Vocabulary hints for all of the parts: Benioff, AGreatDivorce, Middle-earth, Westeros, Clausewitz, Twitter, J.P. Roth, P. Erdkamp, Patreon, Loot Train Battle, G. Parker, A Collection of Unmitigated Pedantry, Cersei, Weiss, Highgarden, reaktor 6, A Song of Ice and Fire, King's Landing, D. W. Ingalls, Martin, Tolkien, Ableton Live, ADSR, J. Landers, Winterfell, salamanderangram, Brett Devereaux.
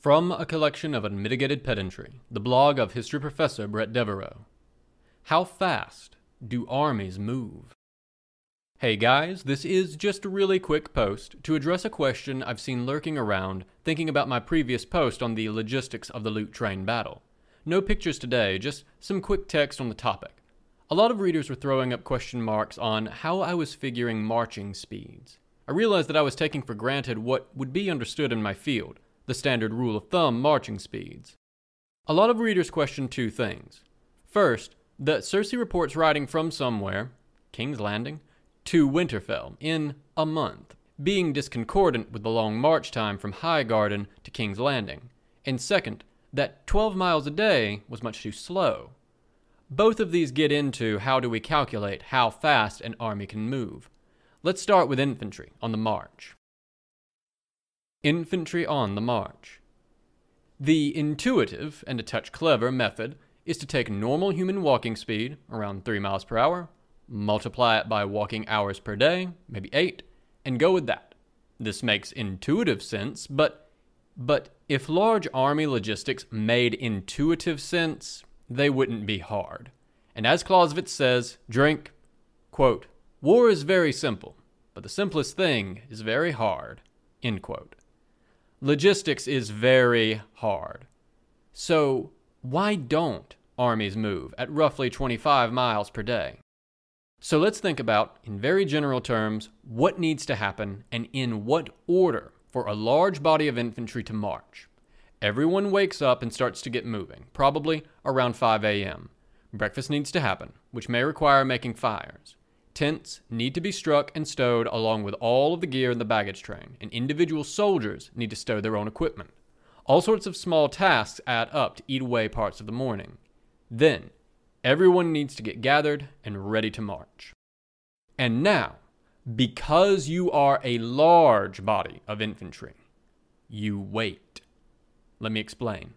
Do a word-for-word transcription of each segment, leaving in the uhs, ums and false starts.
From A Collection of Unmitigated Pedantry, the blog of history professor Brett Devereaux. How fast do armies move? Hey guys, this is just a really quick post to address a question I've seen lurking around thinking about my previous post on the logistics of the Loot Train Battle. No pictures today, just some quick text on the topic. A lot of readers were throwing up question marks on how I was figuring marching speeds. I realized that I was taking for granted what would be understood in my field, the standard rule of thumb marching speeds. A lot of readers questioned two things. First, that Cersei reports riding from somewhere, King's Landing, to Winterfell in a month, being discordant with the long march time from Highgarden to King's Landing. And second, that twelve miles a day was much too slow. Both of these get into how do we calculate how fast an army can move. Let's start with infantry on the march. Infantry on the march. The intuitive, and a touch clever, method is to take normal human walking speed, around three miles per hour, multiply it by walking hours per day, maybe eight, and go with that. This makes intuitive sense, but, but if large army logistics made intuitive sense, they wouldn't be hard. And as Clausewitz says, drink, quote, "War is very simple, but the simplest thing is very hard," end quote. Logistics is very hard. So why don't armies move at roughly twenty-five miles per day? So let's think about, in very general terms, what needs to happen and in what order for a large body of infantry to march. Everyone wakes up and starts to get moving, probably around five A M Breakfast needs to happen, which may require making fires. Tents need to be struck and stowed along with all of the gear in the baggage train, and individual soldiers need to stow their own equipment. All sorts of small tasks add up to eat away parts of the morning. Then, everyone needs to get gathered and ready to march. And now, because you are a large body of infantry, you wait. Let me explain.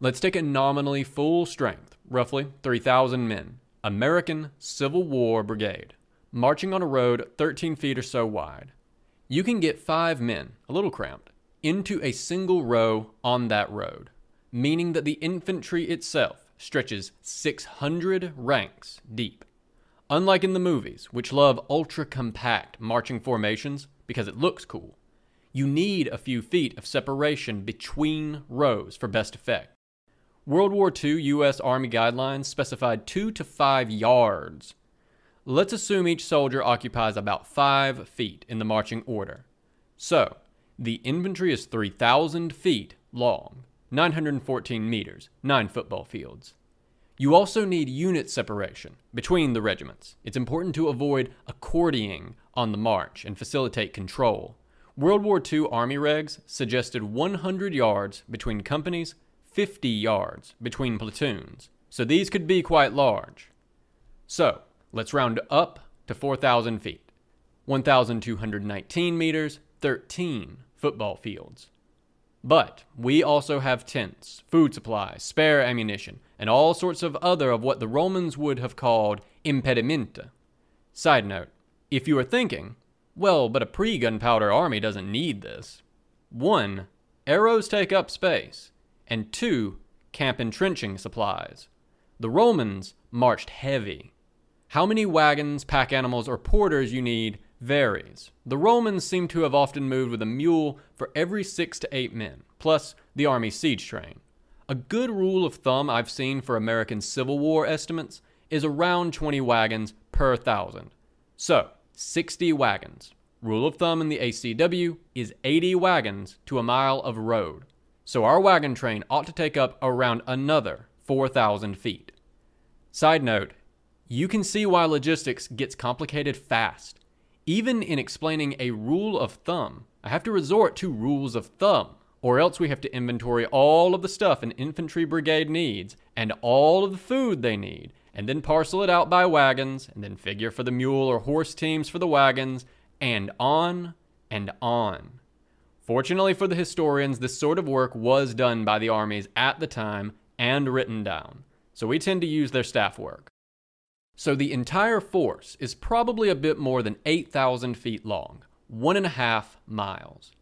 Let's take a nominally full strength, roughly three thousand men, American Civil War Brigade, marching on a road thirteen feet or so wide. You can get five men, a little cramped, into a single row on that road, meaning that the infantry itself stretches six hundred ranks deep. Unlike in the movies, which love ultra-compact marching formations because it looks cool, you need a few feet of separation between rows for best effect. World War Two U S Army guidelines specified two to five yards. Let's assume each soldier occupies about five feet in the marching order. So, the infantry is three thousand feet long, nine hundred fourteen meters, nine football fields. You also need unit separation between the regiments. It's important to avoid accordioning on the march and facilitate control. World War Two Army regs suggested one hundred yards between companies, fifty yards between platoons. So these could be quite large. So let's round up to four thousand feet, one thousand two hundred nineteen meters, thirteen football fields. But we also have tents, food supplies, spare ammunition, and all sorts of other of what the Romans would have called impedimenta. Side note, if you are thinking, well, but a pre-gunpowder army doesn't need this. One, arrows take up space. And two, camp entrenching supplies. The Romans marched heavy. How many wagons, pack animals, or porters you need varies. The Romans seem to have often moved with a mule for every six to eight men, plus the army siege train. A good rule of thumb I've seen for American Civil War estimates is around twenty wagons per thousand. So, sixty wagons. Rule of thumb in the A C W is eighty wagons to a mile of road. So our wagon train ought to take up around another four thousand feet. Side note, you can see why logistics gets complicated fast. Even in explaining a rule of thumb, I have to resort to rules of thumb, or else we have to inventory all of the stuff an infantry brigade needs, and all of the food they need, and then parcel it out by wagons, and then figure for the mule or horse teams for the wagons, and on and on. Fortunately for the historians, this sort of work was done by the armies at the time and written down, so we tend to use their staff work. So the entire force is probably a bit more than eight thousand feet long, one and a half miles.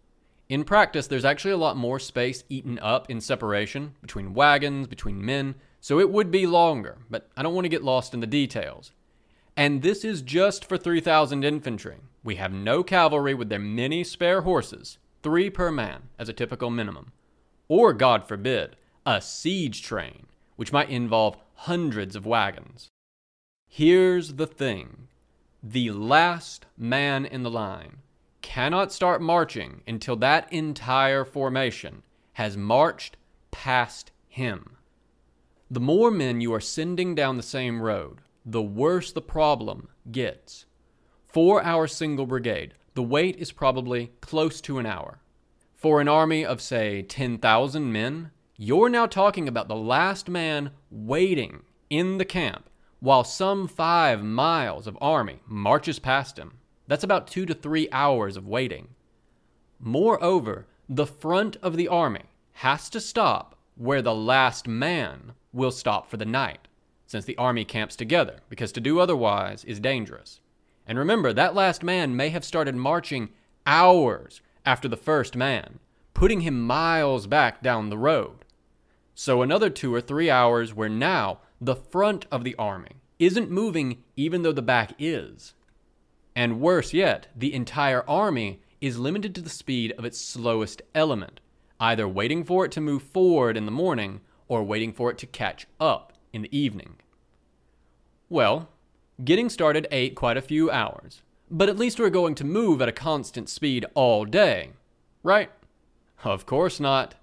In practice, there's actually a lot more space eaten up in separation between wagons, between men, so it would be longer, but I don't want to get lost in the details. And this is just for three thousand infantry. We have no cavalry with their many spare horses, three per man as a typical minimum. Or, God forbid, a siege train, which might involve hundreds of wagons. Here's the thing. The last man in the line cannot start marching until that entire formation has marched past him. The more men you are sending down the same road, the worse the problem gets. For our single brigade, the wait is probably close to an hour. For an army of, say, ten thousand men, you're now talking about the last man waiting in the camp while some five miles of army marches past him. That's about two to three hours of waiting. Moreover, the front of the army has to stop where the last man will stop for the night, since the army camps together, because to do otherwise is dangerous. And remember, that last man may have started marching hours after the first man, putting him miles back down the road. So another two or three hours where now the front of the army isn't moving even though the back is. And worse yet, the entire army is limited to the speed of its slowest element, either waiting for it to move forward in the morning or waiting for it to catch up in the evening. Well, getting started ate quite a few hours, but at least we're going to move at a constant speed all day, right? Of course not.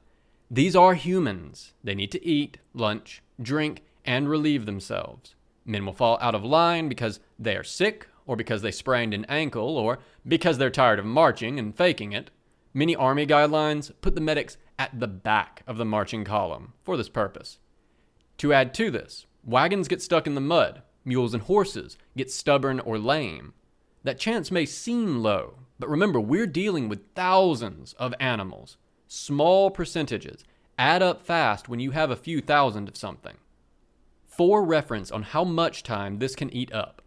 These are humans. They need to eat, lunch, drink, and relieve themselves. Men will fall out of line because they are sick, or because they sprained an ankle, or because they're tired of marching and faking it. Many army guidelines put the medics at the back of the marching column for this purpose. To add to this, wagons get stuck in the mud, mules and horses get stubborn or lame. That chance may seem low, but remember, we're dealing with thousands of animals. Small percentages add up fast when you have a few thousand of something. For reference on how much time this can eat up,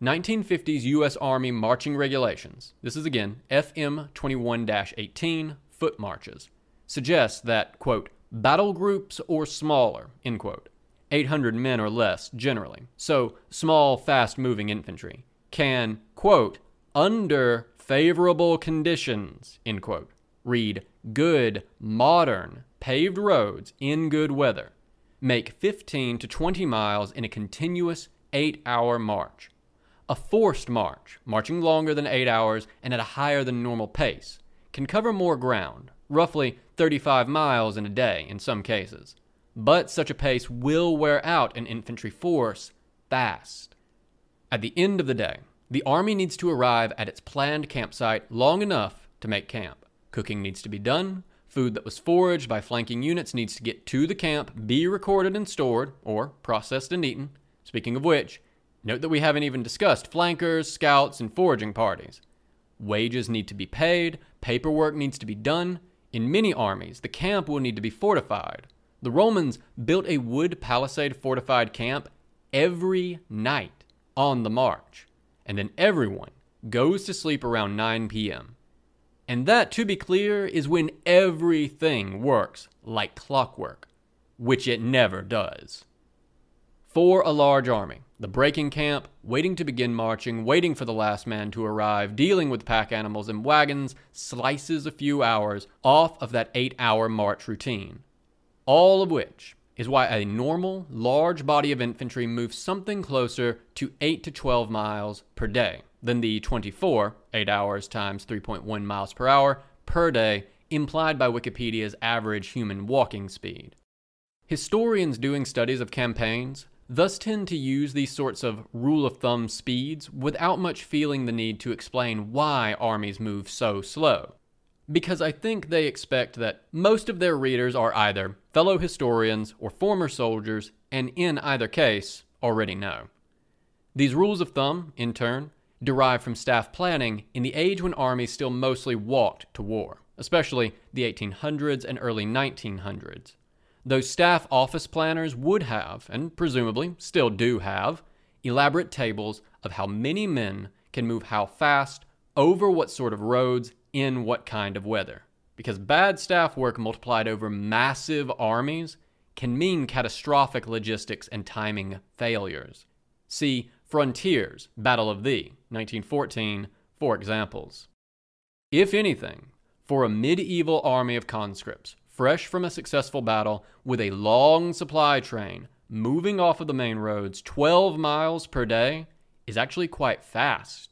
nineteen fifties U S Army marching regulations, this is again F M twenty-one dash eighteen, foot marches, suggests that, quote, battle groups or smaller, end quote, eight hundred men or less generally, so small, fast-moving infantry, can, quote, under favorable conditions, end quote, read good, modern, paved roads in good weather, make fifteen to twenty miles in a continuous eight-hour march. A forced march, marching longer than eight hours and at a higher than normal pace, can cover more ground, roughly thirty-five miles in a day in some cases. But such a pace will wear out an infantry force fast. At the end of the day, the army needs to arrive at its planned campsite long enough to make camp. Cooking needs to be done, food that was foraged by flanking units needs to get to the camp, be recorded and stored, or processed and eaten. Speaking of which, note that we haven't even discussed flankers, scouts, and foraging parties. Wages need to be paid, paperwork needs to be done. In many armies, the camp will need to be fortified. The Romans built a wood palisade fortified camp every night on the march, and then everyone goes to sleep around nine P M And that, to be clear, is when everything works like clockwork, which it never does. For a large army, the breaking camp, waiting to begin marching, waiting for the last man to arrive, dealing with pack animals and wagons, slices a few hours off of that eight-hour march routine. All of which is why a normal, large body of infantry moves something closer to eight to twelve miles per day than the twenty-four, eight hours times three point one miles per hour per day implied by Wikipedia's average human walking speed. Historians doing studies of campaigns thus tend to use these sorts of rule-of-thumb speeds without much feeling the need to explain why armies move so slow, because I think they expect that most of their readers are either fellow historians or former soldiers, and in either case, already know. These rules of thumb, in turn, derive from staff planning in the age when armies still mostly walked to war, especially the eighteen hundreds and early nineteen hundreds. Those staff office planners would have, and presumably still do have, elaborate tables of how many men can move how fast, over what sort of roads, in what kind of weather. because bad staff work multiplied over massive armies can mean catastrophic logistics and timing failures. See Frontiers, Battle of the, nineteen fourteen, for examples. If anything, for a medieval army of conscripts, fresh from a successful battle with a long supply train, moving off of the main roads twelve miles per day is actually quite fast.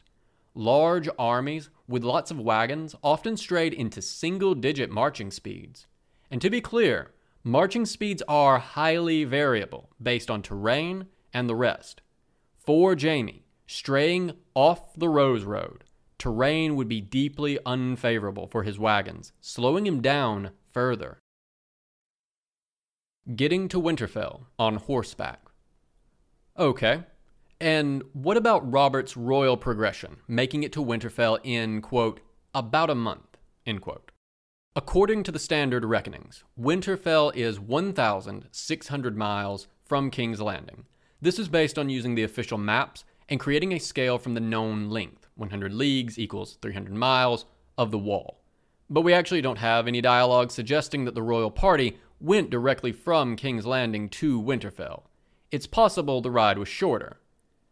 Large armies with lots of wagons often strayed into single-digit marching speeds. And to be clear, marching speeds are highly variable based on terrain and the rest. For Jamie, straying off the Rose Road, terrain would be deeply unfavorable for his wagons, slowing him down further. Getting to Winterfell on horseback. Okay. And what about Robert's royal progression, making it to Winterfell in, quote, about a month, end quote? According to the standard reckonings, Winterfell is one thousand six hundred miles from King's Landing. This is based on using the official maps and creating a scale from the known length, one hundred leagues equals three hundred miles, of the wall. But we actually don't have any dialogue suggesting that the royal party went directly from King's Landing to Winterfell. It's possible the ride was shorter.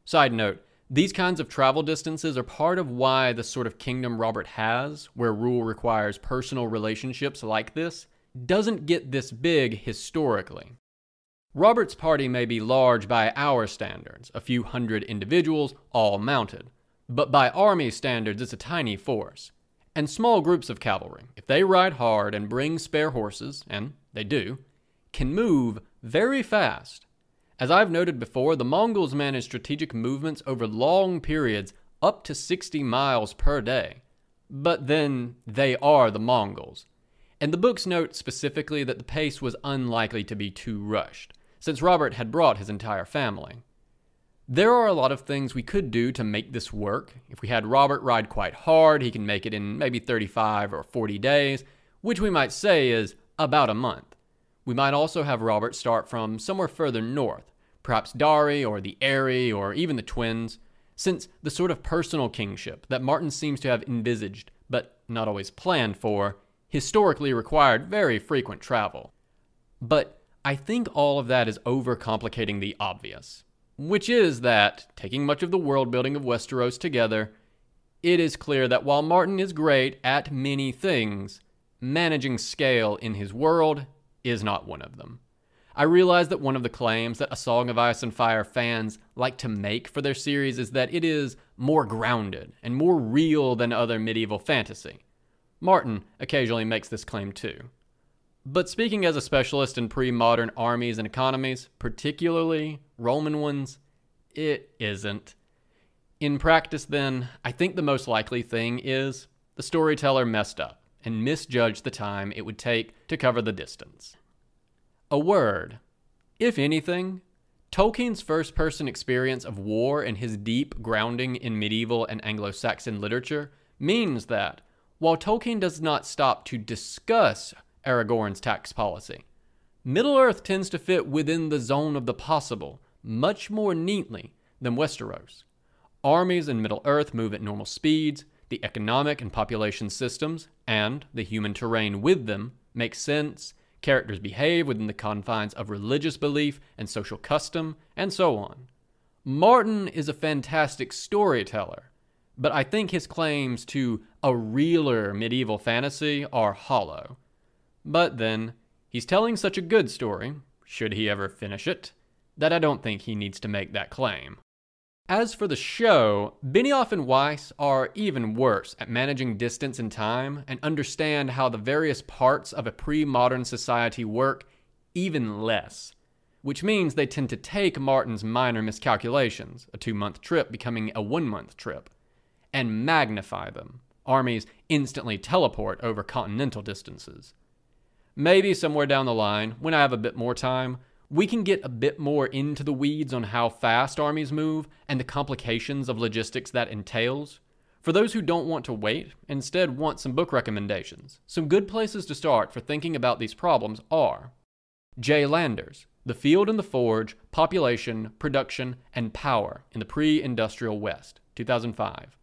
Side note, these kinds of travel distances are part of why the sort of kingdom Robert has, where rule requires personal relationships like this, doesn't get this big historically. Robert's party may be large by our standards, a few hundred individuals, all mounted. But by army standards, it's a tiny force. And small groups of cavalry, if they ride hard and bring spare horses, and they do, can move very fast. As I've noted before, the Mongols managed strategic movements over long periods up to sixty miles per day. But then, they are the Mongols. And the books note specifically that the pace was unlikely to be too rushed, since Robert had brought his entire family. There are a lot of things we could do to make this work. If we had Robert ride quite hard, he can make it in maybe thirty-five or forty days, which we might say is about a month. We might also have Robert start from somewhere further north, perhaps Dari or the Eyrie or even the Twins, since the sort of personal kingship that Martin seems to have envisaged, but not always planned for, historically required very frequent travel. But I think all of that is overcomplicating the obvious, which is that, taking much of the world building of Westeros together, it is clear that while Martin is great at many things, managing scale in his world is not one of them. I realize that one of the claims that A Song of Ice and Fire fans like to make for their series is that it is more grounded and more real than other medieval fantasy. Martin occasionally makes this claim too. But speaking as a specialist in pre-modern armies and economies, particularly Roman ones, it isn't. In practice then, I think the most likely thing is the storyteller messed up and misjudged the time it would take to cover the distance. A word. If anything, Tolkien's first-person experience of war and his deep grounding in medieval and Anglo-Saxon literature means that, while Tolkien does not stop to discuss Aragorn's tax policy, Middle-earth tends to fit within the zone of the possible much more neatly than Westeros. Armies in Middle-earth move at normal speeds, the economic and population systems, and the human terrain with them, make sense, characters behave within the confines of religious belief and social custom, and so on. Martin is a fantastic storyteller, but I think his claims to a realer medieval fantasy are hollow. But then, he's telling such a good story, should he ever finish it, that I don't think he needs to make that claim. As for the show, Benioff and Weiss are even worse at managing distance and time and understand how the various parts of a pre-modern society work even less, which means they tend to take Martin's minor miscalculations, a two-month trip becoming a one-month trip, and magnify them. Armies instantly teleport over continental distances. Maybe somewhere down the line, when I have a bit more time, we can get a bit more into the weeds on how fast armies move and the complications of logistics that entails. For those who don't want to wait, instead want some book recommendations, some good places to start for thinking about these problems are J. Landers, The Field and the Forge, Population, Production, and Power in the Pre-Industrial West, two thousand five.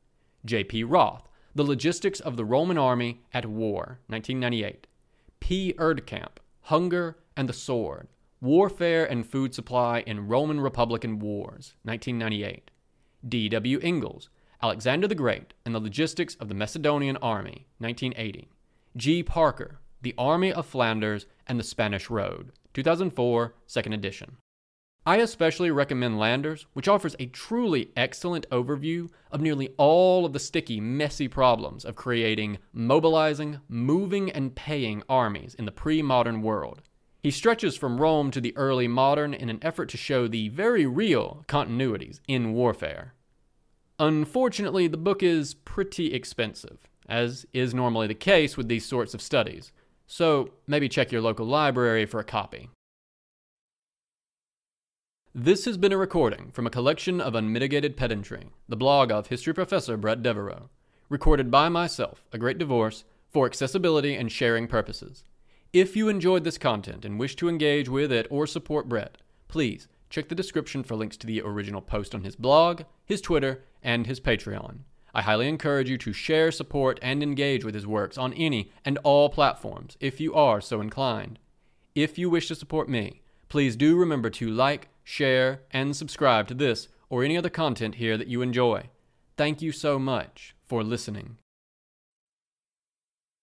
J P Roth, The Logistics of the Roman Army at War, nineteen ninety-eight. P. Erdkamp, Hunger and the Sword, Warfare and Food Supply in Roman Republican Wars, nineteen ninety-eight. D. W. Ingalls, Alexander the Great and the Logistics of the Macedonian Army, nineteen eighty. G. Parker, The Army of Flanders and the Spanish Road, two thousand four, second edition. I especially recommend Landers, which offers a truly excellent overview of nearly all of the sticky, messy problems of creating, mobilizing, moving, and paying armies in the pre-modern world. He stretches from Rome to the early modern in an effort to show the very real continuities in warfare. Unfortunately, the book is pretty expensive, as is normally the case with these sorts of studies, so maybe check your local library for a copy. This has been a recording from A Collection of Unmitigated Pedantry, the blog of history professor Brett Devereaux, recorded by myself, A Great Divorce, for accessibility and sharing purposes. If you enjoyed this content and wish to engage with it or support Brett, please check the description for links to the original post on his blog, his Twitter, and his Patreon. I highly encourage you to share, support, and engage with his works on any and all platforms if you are so inclined. If you wish to support me, please do remember to like, share, and subscribe to this or any other content here that you enjoy. Thank you so much for listening.